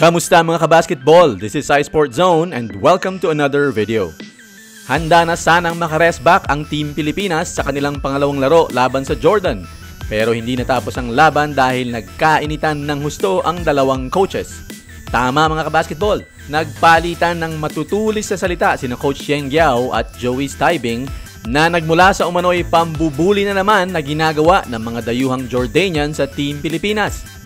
Kamusta mga kabasketball? This is iSportZone and welcome to another video. Handa na sanang makarest back ang Team Pilipinas sa kanilang pangalawang laro laban sa Jordan. Pero hindi natapos ang laban dahil nagkainitan ng husto ang dalawang coaches. Tama mga kabasketball, nagpalitan ng matutulis sa salita sina Coach Yeng Guiao at Joey Stiebing na nagmula sa umano'y pambubuli na naman na ginagawa ng mga dayuhang Jordanian sa Team Pilipinas.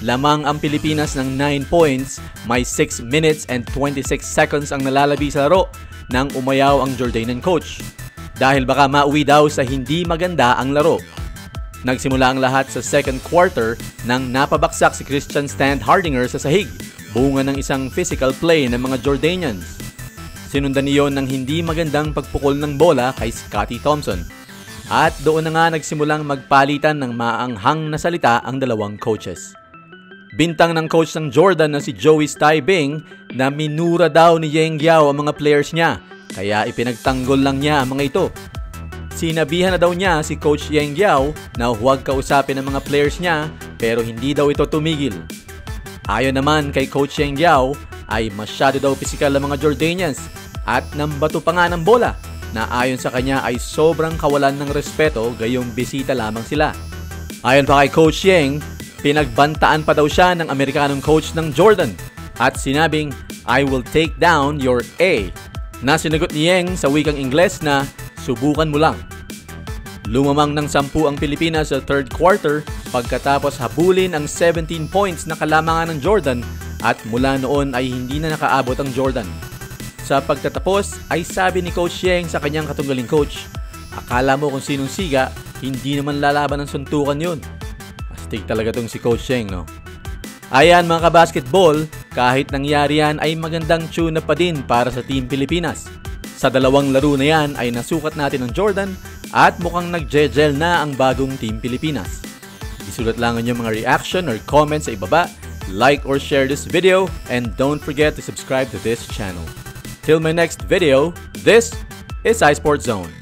Lamang ang Pilipinas ng 9 points, may 6 minutes and 26 seconds ang nalalabi sa laro nang umayaw ang Jordanian coach dahil baka mauwi daw sa hindi maganda ang laro. Nagsimula ang lahat sa second quarter nang napabaksak si Christian Stand Hardinger sa sahig, bunga ng isang physical play ng mga Jordanians. Sinundan niyon ng hindi magandang pagpukol ng bola kay Scotty Thompson. At doon na nga nagsimulang magpalitan ng maanghang na salita ang dalawang coaches. Bintang ng coach ng Jordan na si Joey Stiebing na minura daw ni Yeng Guiao ang mga players niya kaya ipinagtanggol lang niya ang mga ito. Sinabihan na daw niya si Coach Yeng Guiao na huwag kausapin ang mga players niya pero hindi daw ito tumigil. Ayon naman kay Coach Yeng Guiao ay masyado daw pisikal ang mga Jordanians at nambato pa nga ng bola na ayon sa kanya ay sobrang kawalan ng respeto gayong bisita lamang sila. Ayon pa kay Coach Yeng, pinagbantaan pa daw siya ng Amerikanong coach ng Jordan at sinabing, "I will take down your A," na sinagot ni Yeng sa wikang Ingles na, "Subukan mo lang." Lumamang ng 10 ang Pilipinas sa third quarter pagkatapos habulin ang 17 points na kalamangan ng Jordan at mula noon ay hindi na nakaabot ang Jordan. Sa pagtatapos ay sabi ni Coach Yeng sa kanyang katunggaling coach, "Akala mo kung sinong siga, hindi naman lalaban ang suntukan yun." Astig talaga tong si Coach Yeng, no? Ayan mga kabasketball, kahit nangyari yan ay magandang tune-up pa din para sa Team Pilipinas. Sa dalawang laro na yan ay nasukat natin ang Jordan at mukhang nag-gel na ang bagong Team Pilipinas. Isulat lang ang inyong mga reaction or comments sa ibaba, like or share this video, and don't forget to subscribe to this channel. Till my next video, this is iSportZone.